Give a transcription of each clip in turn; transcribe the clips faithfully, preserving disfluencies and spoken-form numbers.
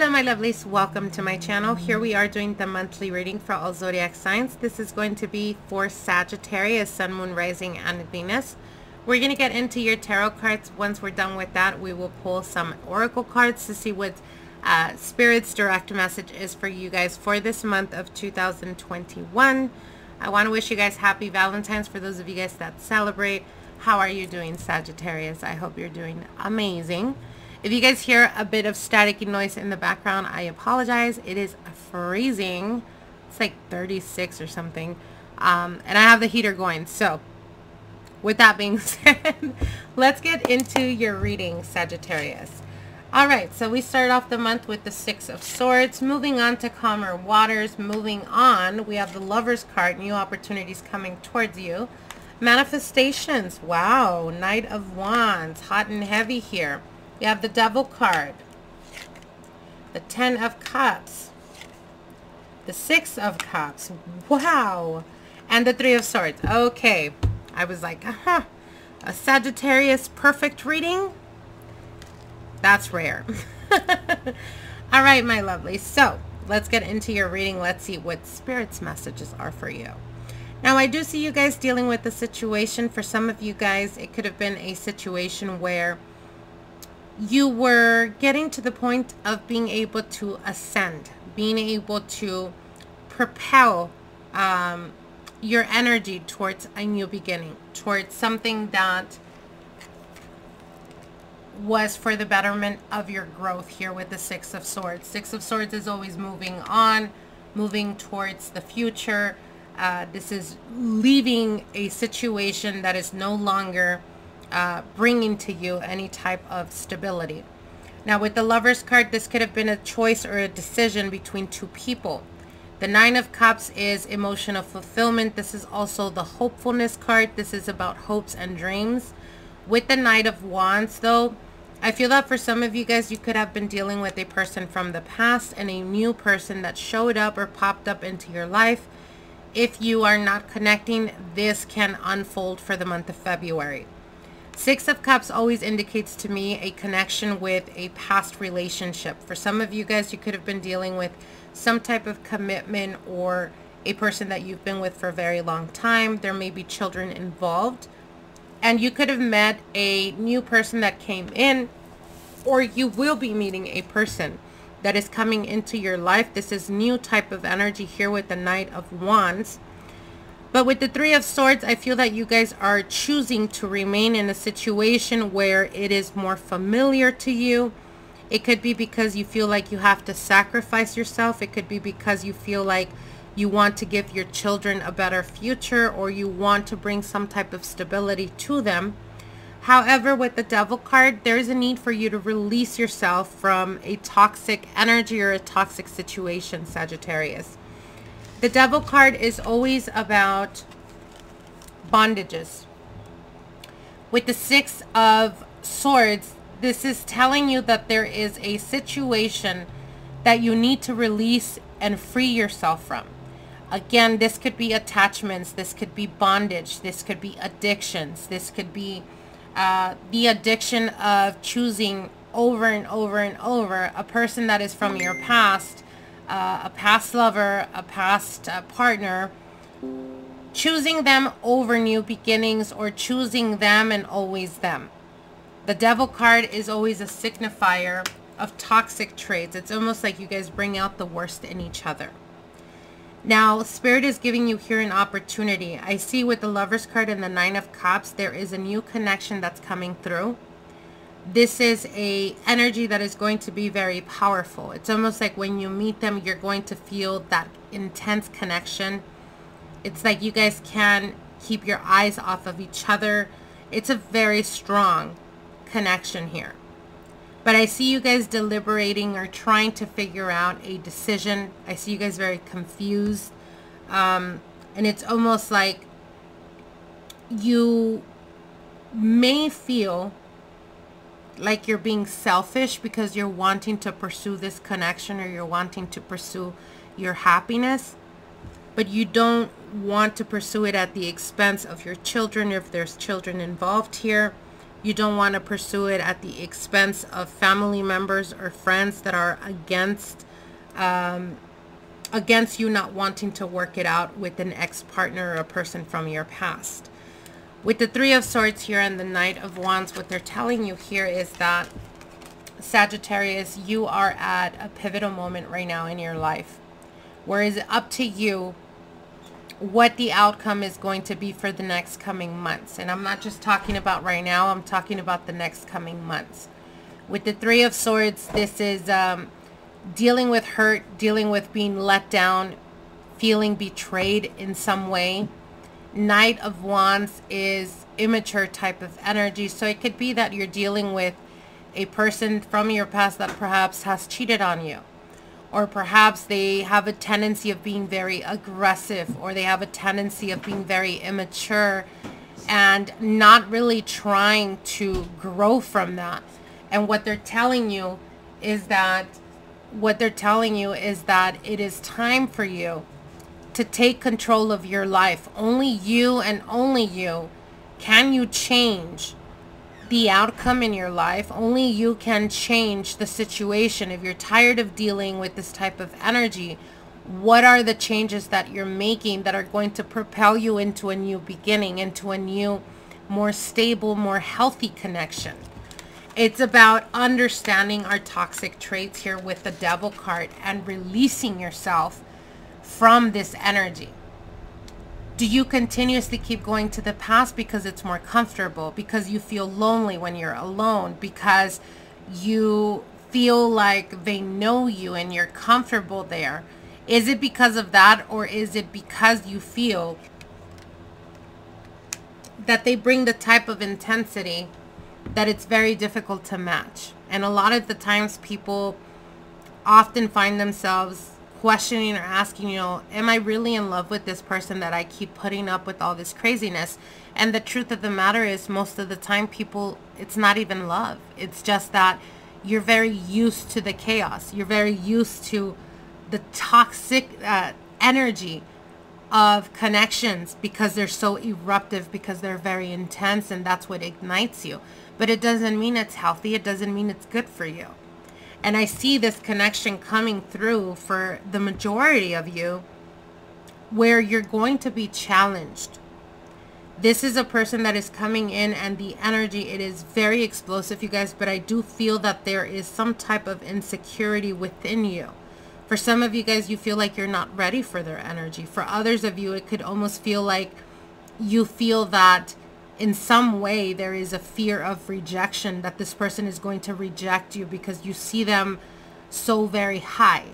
Hello my lovelies, welcome to my channel. Here we are doing the monthly reading for all zodiac signs. This is going to be for Sagittarius, Sun, Moon, Rising, and Venus. We're going to get into your tarot cards. Once we're done with that, we will pull some oracle cards to see what uh, Spirit's direct message is for you guys for this month of two thousand twenty-one. I want to wish you guys happy Valentine's for those of you guys that celebrate. How are you doing, Sagittarius? I hope you're doing amazing. If you guys hear a bit of static noise in the background, I apologize. It is freezing. It's like thirty-six or something. Um, and I have the heater going. So with that being said, let's get into your reading, Sagittarius. All right. So we start off the month with the Six of Swords. Moving on to calmer waters. Moving on, we have the Lover's card. New opportunities coming towards you. Manifestations. Wow. Knight of Wands. Hot and heavy here. You have the Devil card, the Ten of Cups, the Six of Cups, wow, and the Three of Swords. Okay, I was like, uh-huh, a Sagittarius perfect reading? That's rare. All right, my lovely. So let's get into your reading. Let's see what Spirit's messages are for you. Now, I do see you guys dealing with a situation. For some of you guys, it could have been a situation where you were getting to the point of being able to ascend, being able to propel um, your energy towards a new beginning, towards something that was for the betterment of your growth here with the Six of Swords. Six of Swords is always moving on, moving towards the future. Uh, this is leaving a situation that is no longer Uh, bringing to you any type of stability. Now with the Lover's card, this could have been a choice or a decision between two people. The Nine of Cups is emotional fulfillment. This is also the Hopefulness card. This is about hopes and dreams. With the Knight of Wands, though, I feel that for some of you guys, you could have been dealing with a person from the past and a new person that showed up or popped up into your life. If you are not connecting, this can unfold for the month of February. Six of Cups always indicates to me a connection with a past relationship. For some of you guys, you could have been dealing with some type of commitment or a person that you've been with for a very long time. There may be children involved. And you could have met a new person that came in, or you will be meeting a person that is coming into your life. This is new type of energy here with the Knight of Wands. But with the Three of Swords, I feel that you guys are choosing to remain in a situation where it is more familiar to you. It could be because you feel like you have to sacrifice yourself. It could be because you feel like you want to give your children a better future, or you want to bring some type of stability to them. However, with the Devil card, there is a need for you to release yourself from a toxic energy or a toxic situation, Sagittarius. The Devil card is always about bondages. With the Six of Swords, this is telling you that there is a situation that you need to release and free yourself from. Again, this could be attachments, this could be bondage, this could be addictions, this could be uh, the addiction of choosing over and over and over a person that is from your past. Uh, a past lover, a past uh, partner, choosing them over new beginnings, or choosing them and always them. The Devil card is always a signifier of toxic traits. It's almost like you guys bring out the worst in each other. Now, Spirit is giving you here an opportunity. I see with the Lover's card and the Nine of Cups, there is a new connection that's coming through. This is a energy that is going to be very powerful. It's almost like when you meet them, you're going to feel that intense connection. It's like you guys can keep your eyes off of each other. It's a very strong connection here. But I see you guys deliberating or trying to figure out a decision. I see you guys very confused. Um, and it's almost like you may feel like you're being selfish because you're wanting to pursue this connection, or you're wanting to pursue your happiness, but you don't want to pursue it at the expense of your children if there's children involved here. You don't want to pursue it at the expense of family members or friends that are against um, against you not wanting to work it out with an ex-partner or a person from your past. With the Three of Swords here and the Knight of Wands, what they're telling you here is that, Sagittarius, you are at a pivotal moment right now in your life, where it's up to you what the outcome is going to be for the next coming months. And I'm not just talking about right now, I'm talking about the next coming months. With the Three of Swords, this is um, dealing with hurt, dealing with being let down, feeling betrayed in some way. Knight of Wands is immature type of energy, so it could be that you're dealing with a person from your past that perhaps has cheated on you, or perhaps they have a tendency of being very aggressive, or they have a tendency of being very immature and not really trying to grow from that. And what they're telling you is that what they're telling you is that it is time for you to take control of your life. Only you and only you can you change the outcome in your life. Only you can change the situation. If you're tired of dealing with this type of energy, what are the changes that you're making that are going to propel you into a new beginning, into a new, more stable, more healthy connection? It's about understanding our toxic traits here with the Devil card and releasing yourself from this energy. Do you continuously keep going to the past because it's more comfortable, because you feel lonely when you're alone, because you feel like they know you and you're comfortable there? Is it because of that, or is it because you feel that they bring the type of intensity that it's very difficult to match? And a lot of the times people often find themselves questioning or asking, you know, am I really in love with this person that I keep putting up with all this craziness? And the truth of the matter is, most of the time people, it's not even love. It's just that you're very used to the chaos. You're very used to the toxic uh, energy of connections because they're so eruptive, because they're very intense, and that's what ignites you. But it doesn't mean it's healthy. It doesn't mean it's good for you. And I see this connection coming through for the majority of you, where you're going to be challenged. This is a person that is coming in, and the energy, it is very explosive, you guys, but I do feel that there is some type of insecurity within you. For some of you guys, you feel like you're not ready for their energy. For others of you, it could almost feel like you feel that in some way there is a fear of rejection, that this person is going to reject you because you see them so very high,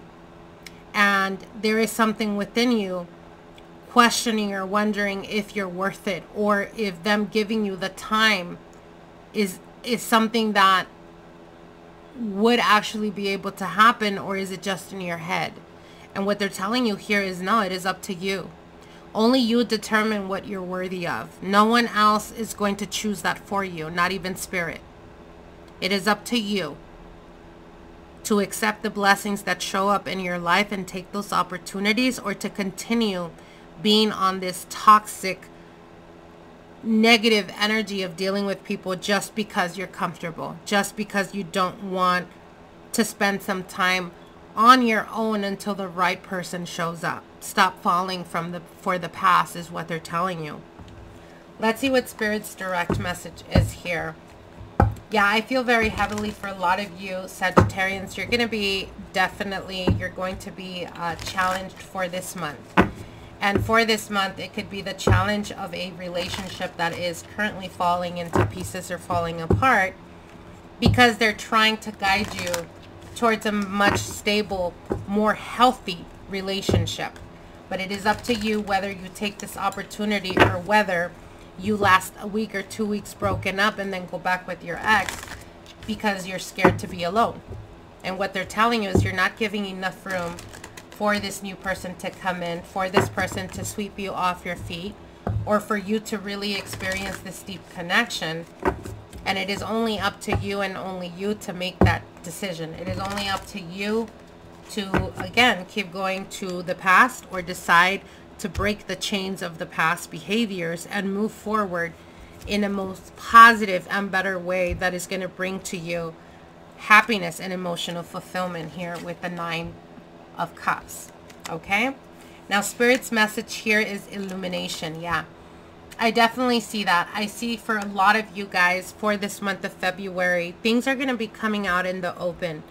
and there is something within you questioning or wondering if you're worth it, or if them giving you the time is is something that would actually be able to happen, or is it just in your head? And what they're telling you here is, no, it is up to you. Only you determine what you're worthy of. No one else is going to choose that for you, not even spirit. It is up to you to accept the blessings that show up in your life and take those opportunities, or to continue being on this toxic, negative energy of dealing with people just because you're comfortable, just because you don't want to spend some time on your own until the right person shows up. Stop falling from the for the past is what they're telling you. Let's see what Spirit's direct message is here. Yeah, I feel very heavily for a lot of you Sagittarians. You're going to be definitely, you're going to be uh, challenged for this month. And for this month, it could be the challenge of a relationship that is currently falling into pieces or falling apart, because they're trying to guide you towards a much stable, more healthy relationship. But it is up to you whether you take this opportunity, or whether you last a week or two weeks broken up and then go back with your ex because you're scared to be alone. And what they're telling you is, you're not giving enough room for this new person to come in, for this person to sweep you off your feet, or for you to really experience this deep connection. And it is only up to you and only you to make that decision. It is only up to you to, again, keep going to the past, or decide to break the chains of the past behaviors and move forward in the most positive and better way that is going to bring to you happiness and emotional fulfillment here with the Nine of Cups. Okay, now Spirit's message here is illumination. Yeah, I definitely see that. I see for a lot of you guys for this month of February, things are going to be coming out in the open.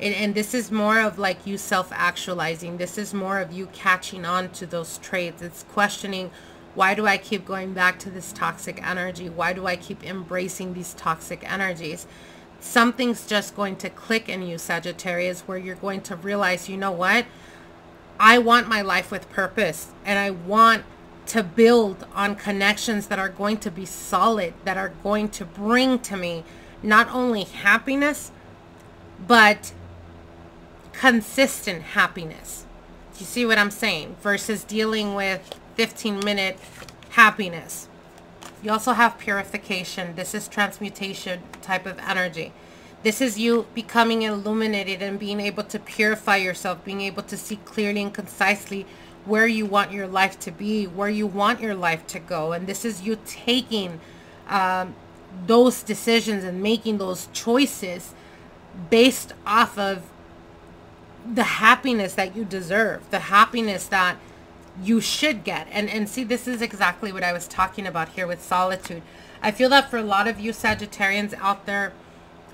And, and this is more of like you self-actualizing. This is more of you catching on to those traits. It's questioning, why do I keep going back to this toxic energy? Why do I keep embracing these toxic energies? Something's just going to click in you, Sagittarius, where you're going to realize, you know what? I want my life with purpose, and I want to build on connections that are going to be solid, that are going to bring to me not only happiness, but consistent happiness. You see what I'm saying? Versus dealing with fifteen minute happiness. You also have purification. This is transmutation type of energy. This is you becoming illuminated and being able to purify yourself, being able to see clearly and concisely where you want your life to be, where you want your life to go. And this is you taking um, those decisions and making those choices based off of the happiness that you deserve, the happiness that you should get. And and see, this is exactly what I was talking about here with solitude. I feel that for a lot of you Sagittarians out there,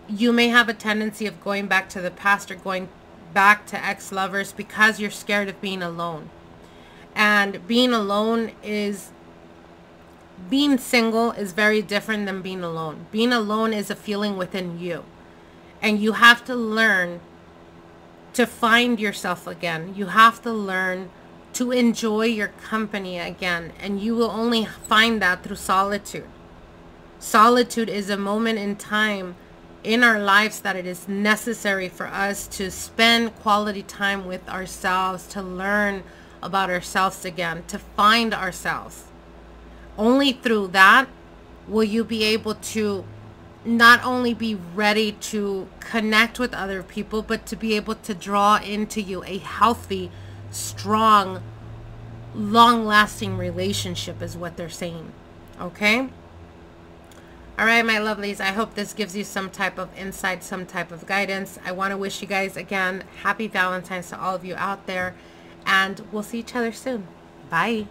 you may have a tendency of going back to the past or going back to ex-lovers because you're scared of being alone. And being alone is, being single is very different than being alone. Being alone is a feeling within you. And you have to learn to find yourself again. You have to learn to enjoy your company again. And you will only find that through solitude. Solitude is a moment in time in our lives that it is necessary for us to spend quality time with ourselves, to learn about ourselves again, to find ourselves. Only through that will you be able to not only be ready to connect with other people, but to be able to draw into you a healthy, strong, long-lasting relationship is what they're saying. Okay? All right, my lovelies, I hope this gives you some type of insight, some type of guidance. I want to wish you guys, again, happy Valentine's to all of you out there, and we'll see each other soon. Bye.